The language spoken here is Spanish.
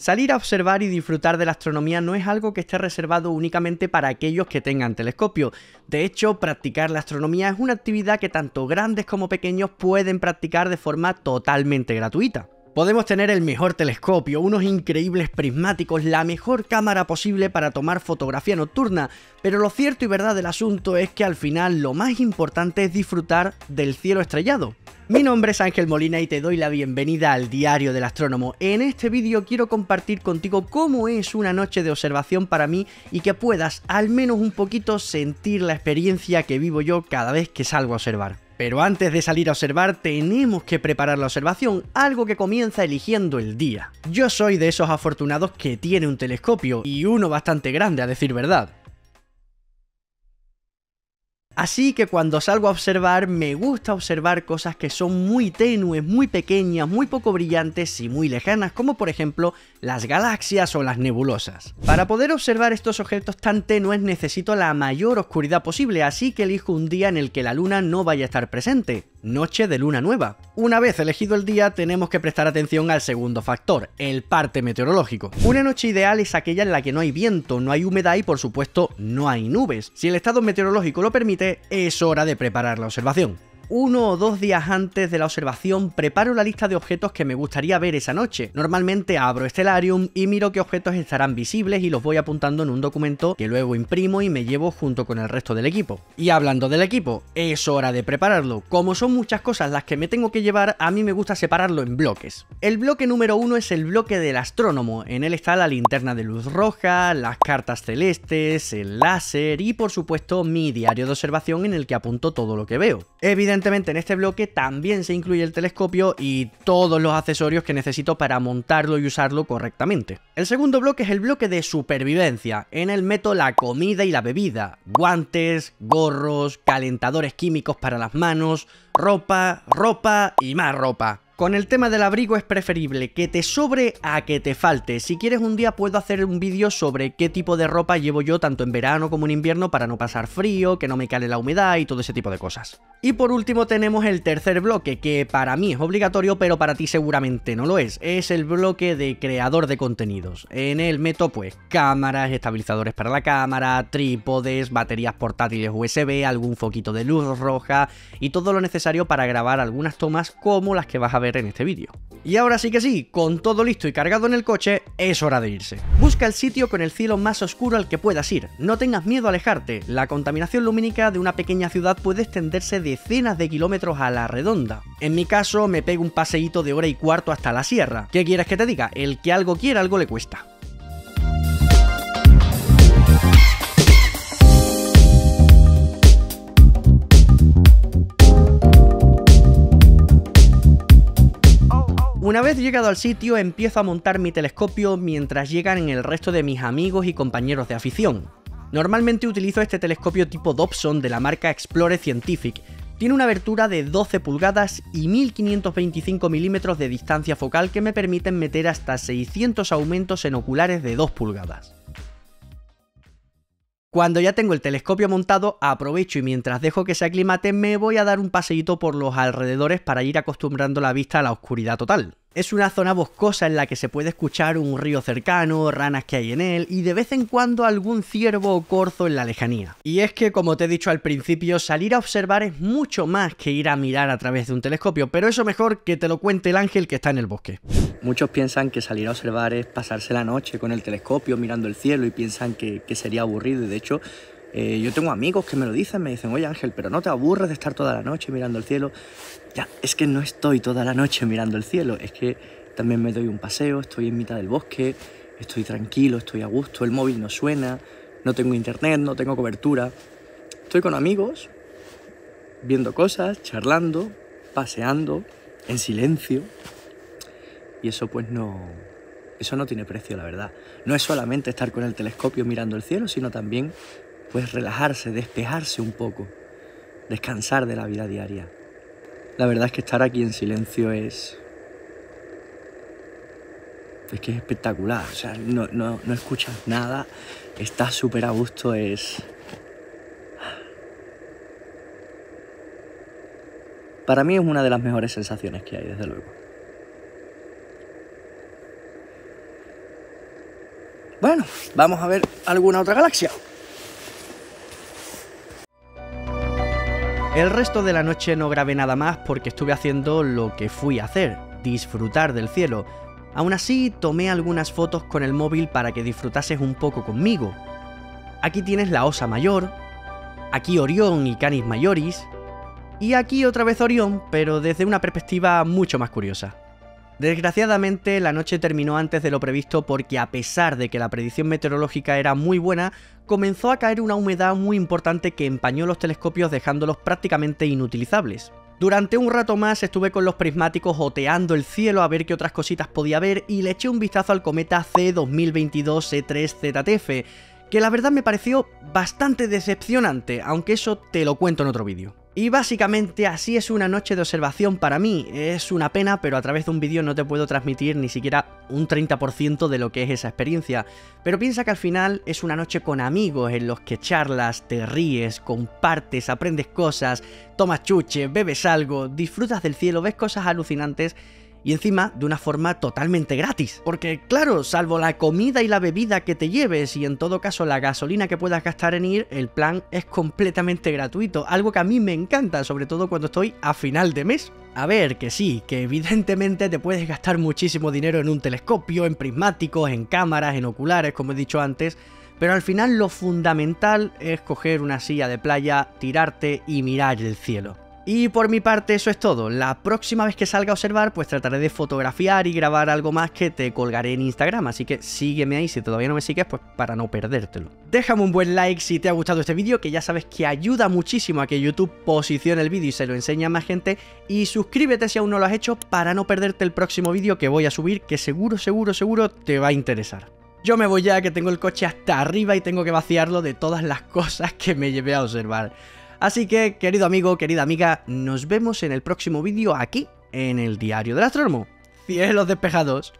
Salir a observar y disfrutar de la astronomía no es algo que esté reservado únicamente para aquellos que tengan telescopio. De hecho, practicar la astronomía es una actividad que tanto grandes como pequeños pueden practicar de forma totalmente gratuita. Podemos tener el mejor telescopio, unos increíbles prismáticos, la mejor cámara posible para tomar fotografía nocturna, pero lo cierto y verdad del asunto es que al final lo más importante es disfrutar del cielo estrellado. Mi nombre es Ángel Molina y te doy la bienvenida al Diario del Astrónomo. En este vídeo quiero compartir contigo cómo es una noche de observación para mí y que puedas al menos un poquito sentir la experiencia que vivo yo cada vez que salgo a observar. Pero antes de salir a observar tenemos que preparar la observación, algo que comienza eligiendo el día. Yo soy de esos afortunados que tiene un telescopio, y uno bastante grande a decir verdad. Así que cuando salgo a observar me gusta observar cosas que son muy tenues, muy pequeñas, muy poco brillantes y muy lejanas, como por ejemplo las galaxias o las nebulosas. Para poder observar estos objetos tan tenues necesito la mayor oscuridad posible, así que elijo un día en el que la luna no vaya a estar presente. Noche de luna nueva. Una vez elegido el día tenemos que prestar atención al segundo factor, el parte meteorológico. Una noche ideal es aquella en la que no hay viento, no hay humedad y por supuesto no hay nubes. Si el estado meteorológico lo permite, es hora de preparar la observación. 1 o 2 días antes de la observación preparo la lista de objetos que me gustaría ver esa noche. Normalmente abro Stellarium y miro qué objetos estarán visibles y los voy apuntando en un documento que luego imprimo y me llevo junto con el resto del equipo. Y hablando del equipo, es hora de prepararlo. Como son muchas cosas las que me tengo que llevar, a mí me gusta separarlo en bloques. El bloque número 1 es el bloque del astrónomo. En él está la linterna de luz roja, las cartas celestes, el láser y por supuesto mi diario de observación en el que apunto todo lo que veo. Evidentemente en este bloque también se incluye el telescopio y todos los accesorios que necesito para montarlo y usarlo correctamente. El segundo bloque es el bloque de supervivencia. En él meto la comida y la bebida, guantes, gorros, calentadores químicos para las manos, ropa, ropa y más ropa. Con el tema del abrigo es preferible que te sobre a que te falte. Si quieres un día puedo hacer un vídeo sobre qué tipo de ropa llevo yo tanto en verano como en invierno para no pasar frío, que no me cale la humedad y todo ese tipo de cosas. Y por último tenemos el tercer bloque, que para mí es obligatorio pero para ti seguramente no lo es. Es el bloque de creador de contenidos. En él meto pues cámaras, estabilizadores para la cámara, trípodes, baterías portátiles USB, algún foquito de luz roja y todo lo necesario para grabar algunas tomas como las que vas a ver en este vídeo. Y ahora sí que sí, con todo listo y cargado en el coche, es hora de irse. Busca el sitio con el cielo más oscuro al que puedas ir, no tengas miedo a alejarte. La contaminación lumínica de una pequeña ciudad puede extenderse decenas de kilómetros a la redonda. En mi caso me pego un paseíto de 1h15 hasta la sierra. ¿Qué quieres que te diga? El que algo quiere, algo le cuesta. Una vez llegado al sitio empiezo a montar mi telescopio mientras llegan el resto de mis amigos y compañeros de afición. Normalmente utilizo este telescopio tipo Dobson de la marca Explore Scientific. Tiene una abertura de 12 pulgadas y 1525 milímetros de distancia focal que me permiten meter hasta 600 aumentos en oculares de 2 pulgadas. Cuando ya tengo el telescopio montado, aprovecho y mientras dejo que se aclimate me voy a dar un paseíto por los alrededores para ir acostumbrando la vista a la oscuridad total. Es una zona boscosa en la que se puede escuchar un río cercano, ranas que hay en él y de vez en cuando algún ciervo o corzo en la lejanía. Y es que, como te he dicho al principio, salir a observar es mucho más que ir a mirar a través de un telescopio, pero eso mejor que te lo cuente el ángel que está en el bosque. Muchos piensan que salir a observar es pasarse la noche con el telescopio mirando el cielo y piensan que sería aburrido y de hecho yo tengo amigos que me lo dicen, me dicen: oye Ángel, pero no te aburres de estar toda la noche mirando el cielo. Ya, es que no estoy toda la noche mirando el cielo, es que también me doy un paseo, estoy en mitad del bosque, estoy tranquilo, estoy a gusto, el móvil no suena, no tengo internet, no tengo cobertura. Estoy con amigos, viendo cosas, charlando, paseando, en silencio. Y eso pues no tiene precio, la verdad. No es solamente estar con el telescopio mirando el cielo, sino también pues relajarse, despejarse un poco, descansar de la vida diaria. La verdad es que estar aquí en silencio es espectacular. O sea, no escuchas nada, estás súper a gusto, Para mí es una de las mejores sensaciones que hay, desde luego. Bueno, vamos a ver alguna otra galaxia. El resto de la noche no grabé nada más porque estuve haciendo lo que fui a hacer, disfrutar del cielo. Aún así, tomé algunas fotos con el móvil para que disfrutases un poco conmigo. Aquí tienes la Osa Mayor, aquí Orión y Canis Mayoris, y aquí otra vez Orión, pero desde una perspectiva mucho más curiosa. Desgraciadamente, la noche terminó antes de lo previsto porque, a pesar de que la predicción meteorológica era muy buena, comenzó a caer una humedad muy importante que empañó los telescopios dejándolos prácticamente inutilizables. Durante un rato más estuve con los prismáticos oteando el cielo a ver qué otras cositas podía ver y le eché un vistazo al cometa C-2022-C3ZTF, que la verdad me pareció bastante decepcionante, aunque eso te lo cuento en otro vídeo. Y básicamente así es una noche de observación para mí, es una pena, pero a través de un vídeo no te puedo transmitir ni siquiera un 30% de lo que es esa experiencia. Pero piensa que al final es una noche con amigos en los que charlas, te ríes, compartes, aprendes cosas, tomas chuche, bebes algo, disfrutas del cielo, ves cosas alucinantes y encima de una forma totalmente gratis. Porque claro, salvo la comida y la bebida que te lleves y en todo caso la gasolina que puedas gastar en ir, el plan es completamente gratuito, algo que a mí me encanta, sobre todo cuando estoy a final de mes. A ver, que sí, que evidentemente te puedes gastar muchísimo dinero en un telescopio, en prismáticos, en cámaras, en oculares, como he dicho antes, pero al final lo fundamental es coger una silla de playa, tirarte y mirar el cielo. Y por mi parte eso es todo. La próxima vez que salga a observar pues trataré de fotografiar y grabar algo más que te colgaré en Instagram, así que sígueme ahí si todavía no me sigues pues para no perdértelo. Déjame un buen like si te ha gustado este vídeo, que ya sabes que ayuda muchísimo a que YouTube posicione el vídeo y se lo enseñe a más gente, y suscríbete si aún no lo has hecho para no perderte el próximo vídeo que voy a subir, que seguro te va a interesar. Yo me voy ya, que tengo el coche hasta arriba y tengo que vaciarlo de todas las cosas que me llevé a observar. Así que, querido amigo, querida amiga, nos vemos en el próximo vídeo aquí, en El Diario del Astrónomo. Cielos despejados.